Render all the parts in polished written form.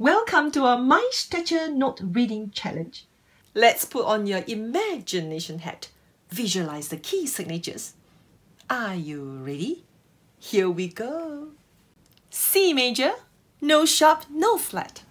Welcome to our My Stretcher Note Reading Challenge. Let's put on your imagination hat. Visualize the key signatures. Are you ready? Here we go. C major, no sharp, no flat.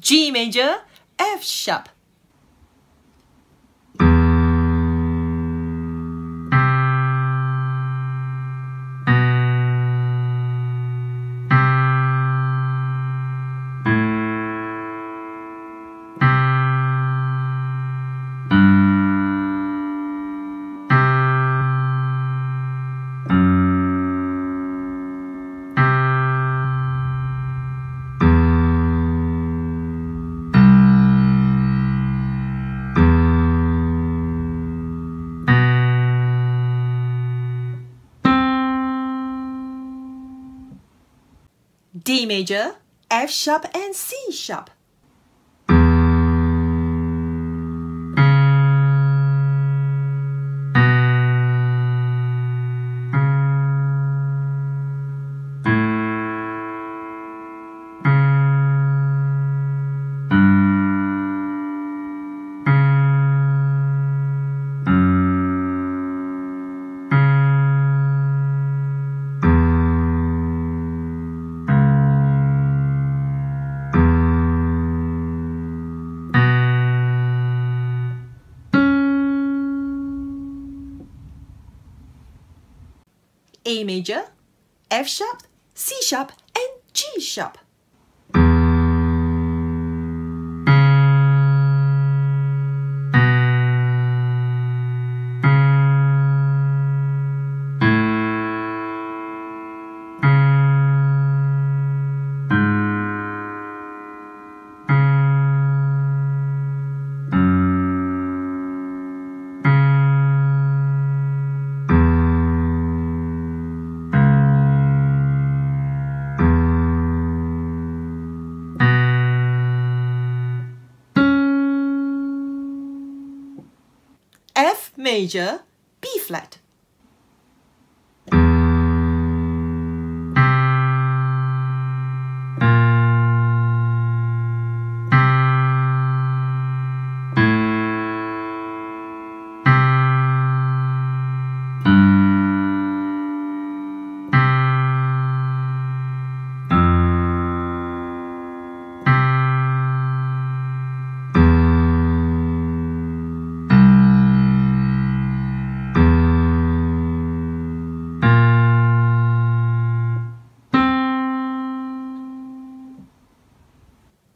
G major, F sharp. D major, F sharp and C sharp. A major, F sharp, C sharp, and G sharp. F major, B flat.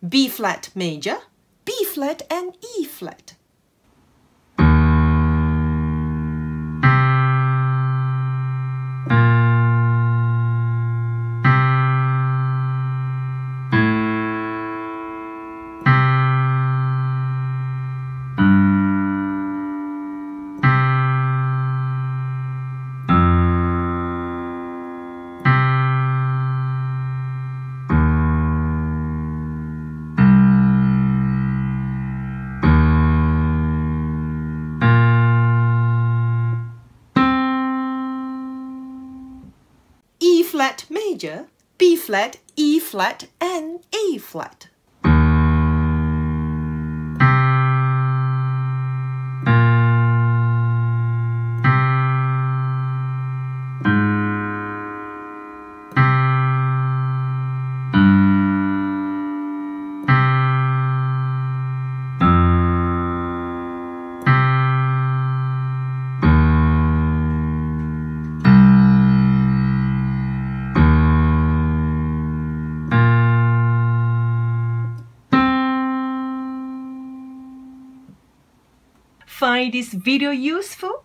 B flat major, B flat and E flat. B flat major, B flat, E flat, and A flat. find this video useful?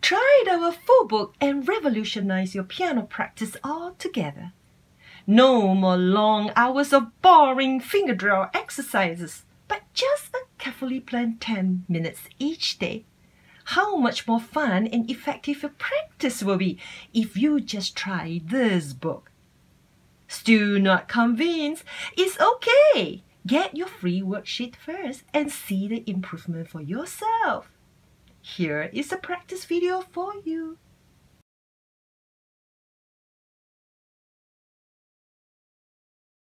Try our full book and revolutionize your piano practice altogether. No more long hours of boring finger draw exercises, but just a carefully planned 10 minutes each day. How much more fun and effective your practice will be if you just try this book. Still not convinced? It's okay. Get your free worksheet first and see the improvement for yourself. Here is a practice video for you.